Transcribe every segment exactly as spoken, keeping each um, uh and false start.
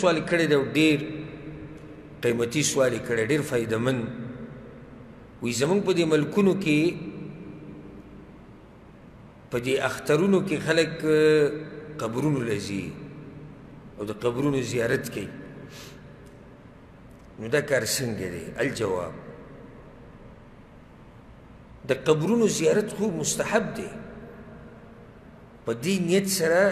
سوالی کرده دو دیر قیمتی سوالی کرده دیر فایده من وی زمان پا دی ملکونو که پا دی اخترونو که خلق قبرونو لزی او دا قبرونو زیارت که نو دا کار سنگه دی. الجواب دا قبرونو زیارت خوب مستحب دی پا دی نیت سرا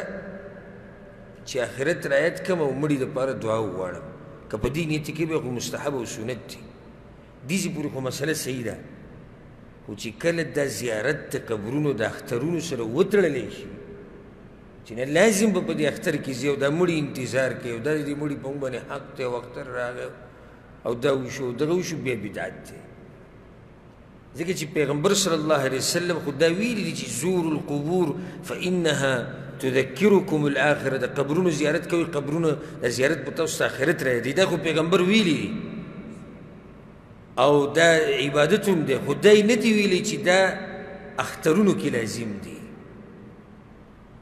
چی آخرت رایت کم او مڑی دا پارا دعاو وارم که پا دی نیتی که بیا خو مستحب و سنت دی دیزی پوری خو مسئله صحیح دا خو چی کل دا زیارت دا قبرونو دا اخترونو سرا وطر لیشی چینا لازم با پا دی اختر کیزی او دا مڑی انتظار که او دا دی مڑی پا اونبانی حق تا وقتر را گا او دا وشو دا وشو بیا بیداد تا ذکر چی پیغمبر صلی اللہ علیہ وسلم خود دا ویلی دی چی زور القبور فإنها تذکرکم الاخرہ دا قبرون زیارت کوئی قبرون زیارت بتاوست آخرت رہ دی دا خود پیغمبر ویلی او دا عبادتون دا خود دای ندی ویلی چی دا اخترونو کی لازم دی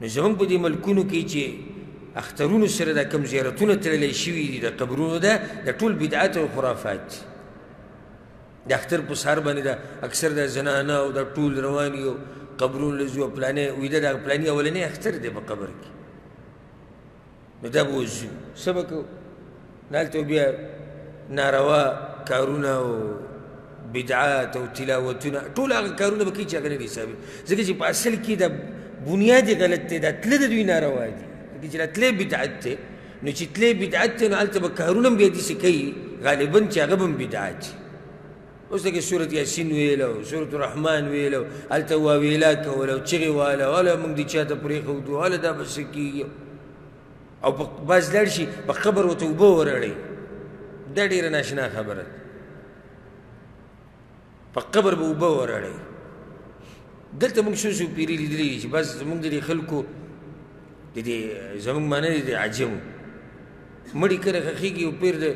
نظام پا دی ملکونو کی چی اخترونو سر دا کم زیارتون تلالی شوی دی دا قبرونو دا دا طول بدعات و خرافات دی دا اختر پا سار بانی دا اکثر دا زنانا و دا طول روانی و قبرون لزو و پلانه ویده دا پلانی اولانه اختر ده با قبر کی نو دا بوزو سبکو نالتو بیا ناروا کارونا و بدعات و تلاوتونا طول آقا کارونا با کی چاکنه دی صاحب زکر چی پا اصل کی دا بنیادی غلط تی دا تلی دا دوی ناروا دی زکر چی دا تلی بدعات تی نو چی تلی بدعات تی نالتا با کارونم بیادی سکی غالباً چاقباً بدعات تی اس لکه سورت یاسین ویلو سورت الرحمن ویلو التوا ویلاک ولو چغی والا والا منگ دی چاہتا پریخو دو والا دا بسکی او باز لرشی با قبر و توبه ورڑی دا دیر ناشنا خبرت با قبر با اوبه ورڑی دلتا منگ سوسو پیری لیدلی چی باز منگ دی خلکو دی زمانگ مانا دی عجمو مڑی کر خخیگی و پیر دی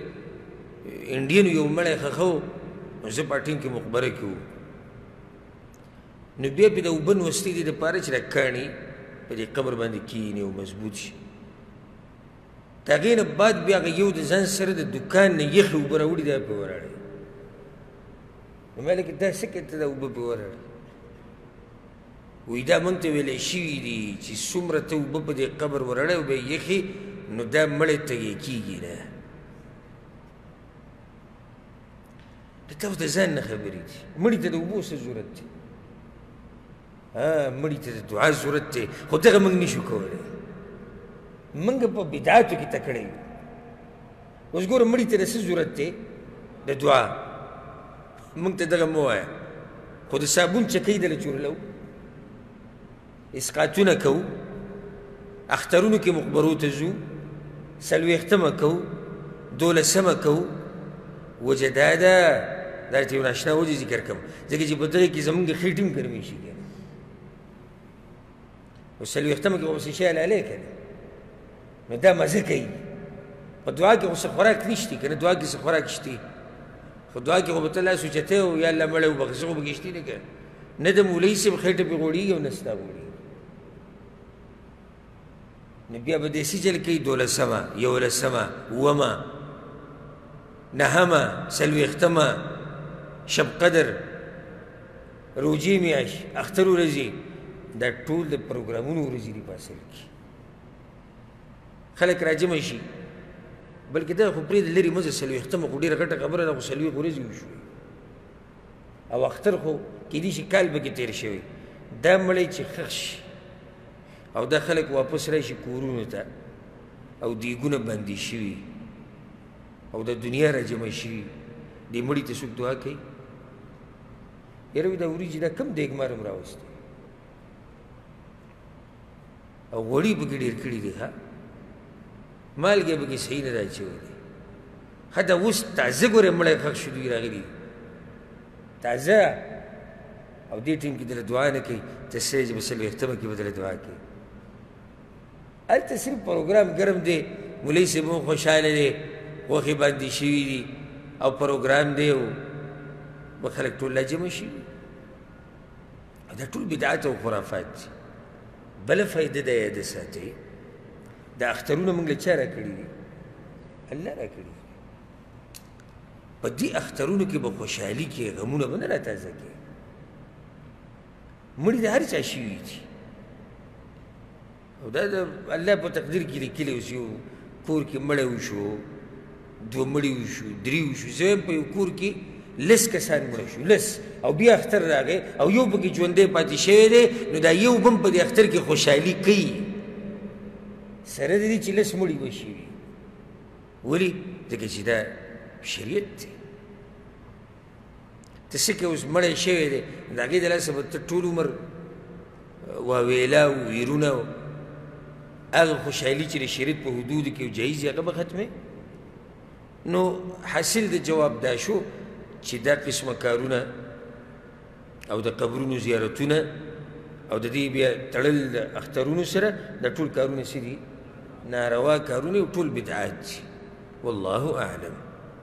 انڈینو یو مڑی خخو اسے پاٹین کی مقبرہ کیوں نبیہ پی دا اوبن وستی دی دا پارا چرا کانی پا دی قبر باندی کینی و مضبوط شی تاگین بعد بی آگا یو دا زن سر دا دکان نا یخ اوبرا اوڑی دا پی وراری نمالا که دا سکت دا اوبا پی وراری وی دا منتا ویلی شیوی دی چی سمر تا اوبا پا دی قبر وراری و بی یخی نو دا ملی تا یکی گی نا تاو دا زن نخبری دی مڑی تا دا اوبو سا زورت دی مڑی تا دا دعا زورت دی خود دقا منگ نیشو کولی منگ پا بدعاتو کی تکڑی اس گورا مڑی تا دا سا زورت دی دا دعا منگ تا دقا مو آیا خود سابون چکی دا لچور لو اسقاتو نکو اخترونو کی مقبرو تزو سلوی اختمہ کو دول سمہ کو وجه دادا داری تیون عشنا وجه ذکر کم زکی جی بدغی که زمانگی خیٹیم کرمیشی گیا و سلوی اختمه که غمسی شای علیه کنه نو دا مزه کئی و دعا که غمسی خوراک نیشتی کنه دعا که سخوراک شتی خود دعا که غمت اللہ سوچته و یا اللہ ملو بخصو بگشتی نکن ندم اولی سب خیٹا پی غوڑی گیا و نستا بولی نبیا بدیسی جل کئی دول سما یول سما وما نہمہ سلوی اختمہ شب قدر روجی میاش اختر و رزی در طول در پروگرامون و رزی دی پاسل کی خلق راجمہ شی بلکہ در خبری در لری مزر سلوی اختمہ خو دیر گھٹا قبر در سلوی خو رزی شوی او اختر خو کدیشی کال بکی تیر شوی در ملی چی خخش او در خلق واپس رایشی کورون تا او دیگون بندی شوی او دا دنیا را جمع شی دی مڑی تسوک دعا کئی یروی دا اوری جدا کم دیگ مارم راوستی او وڑی بکی دیر کڑی دی ها مال گیا بکی صحیح ندا چیو دی حتی وست تازه گوری مڑای خاک شدوی را گلی تازه او دی ٹیم کی دل دعا نکی تسیج بسلو اختمہ کی بدل دعا کئی آل تسیر پروگرام گرم دی ملی سے مون خوشحال دی وقی باندی شوی دی او پروگرام دی و بخلق طول لجمع شوی او دا طول بدعات و خرافات دی بلا فائده دا یاد ساته دا اخترون منگل چارا کردی دی اللہ را کری پا دی اخترونو که با خوشحالی که غمونو بنا را تازه که مڑی دا هر چا شیوی تی او دا دا اللہ پا تقدیر کلی کلی اسیو کور که مڑی وشو دو مڑی وشو دری وشو زیم پا یو کور که لس کسان مڑی شو لس او بیا اختر را گئی او یو پا که جونده پاتی شوی ده نو دا یو بم پا دی اختر که خوشحالی کئی سرده دی چی لس مڑی وشیوی ولی دکه چی دا شریعت تی تسکه اوز مڑی شوی ده داگه دلاسه بطر طول عمر واویلا و ویرونا و اغل خوشحالی چلی شریعت پا حدود که و جایزی اغل بختمه نو حاصل ده جواب داشو چی دا قسم کارونا او دا قبرون و زیارتونا او دا دی بیا تلل دا اخترون سره دا طول کارونا سری ناروا کارونا و طول بدعات والله اعلم.